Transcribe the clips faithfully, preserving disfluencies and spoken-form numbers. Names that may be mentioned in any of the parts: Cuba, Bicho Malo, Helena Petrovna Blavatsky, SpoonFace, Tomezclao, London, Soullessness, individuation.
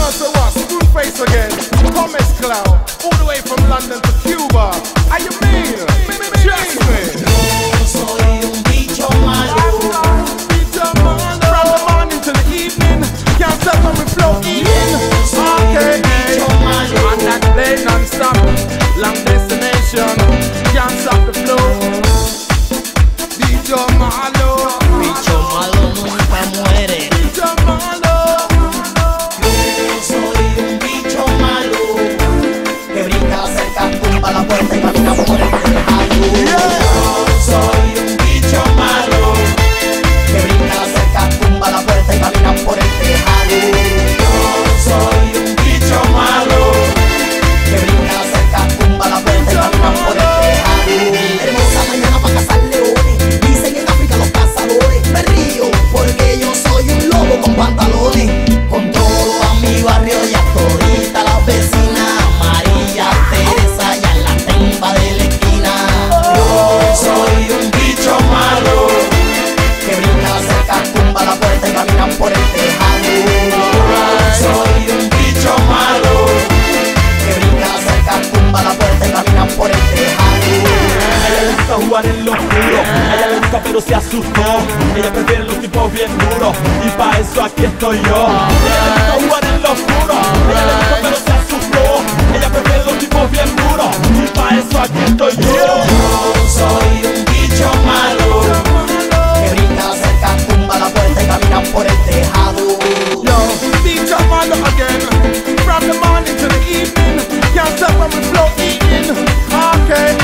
know so what? SpoonFace again, Tomezclao, all the way from London to Cuba. Are you mean? Trust me. Yo soy un bicho malo. Bicho malo. From the morning to the evening, can't stop when we flow in. Okay, and that play non-stop, long destination, can't stop the flow. Bicho malo. Bicho malo nunca muere. Bicho malo. En lo oscuro, a ella le gusta pero se asustó. Ella prefiere los tipos bien duros y pa' eso aquí estoy yo. Ella le gusta jugar en lo oscuro, a ella le gusta pero se asustó. Ella prefiere los tipos bien duros y pa' eso aquí estoy yo. Yo soy un bicho malo, que brinca cerca, tumba la puerta y camina por el tejado. Yo, bicho malo again, from the morning to the evening, can't stop when we flow eating. Okay.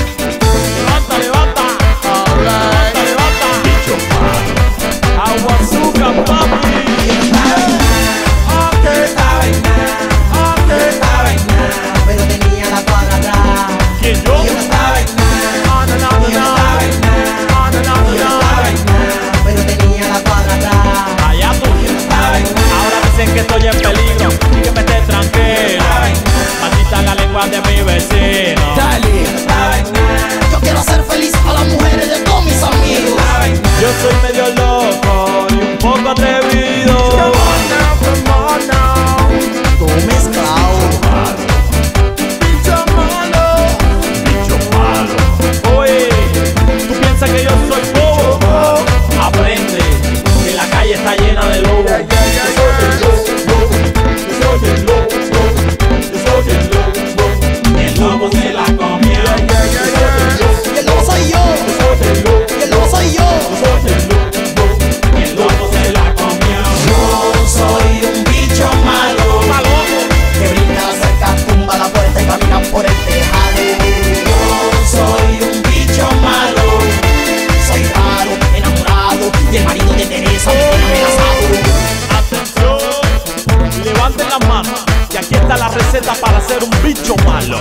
De mi vecino. Dale, yo quiero hacer feliz a las mujeres de todos mis amigos. Yo soy medio loco y un poco atrevido. Come on now, come on now. Tomezclao. Bicho malo. Bicho malo. Oye, ¿tú piensas que yo soy bobo? Aprende, que la calle está llena de lobos. Yeah, yeah, yeah, yeah. Receta para ser un bicho malo.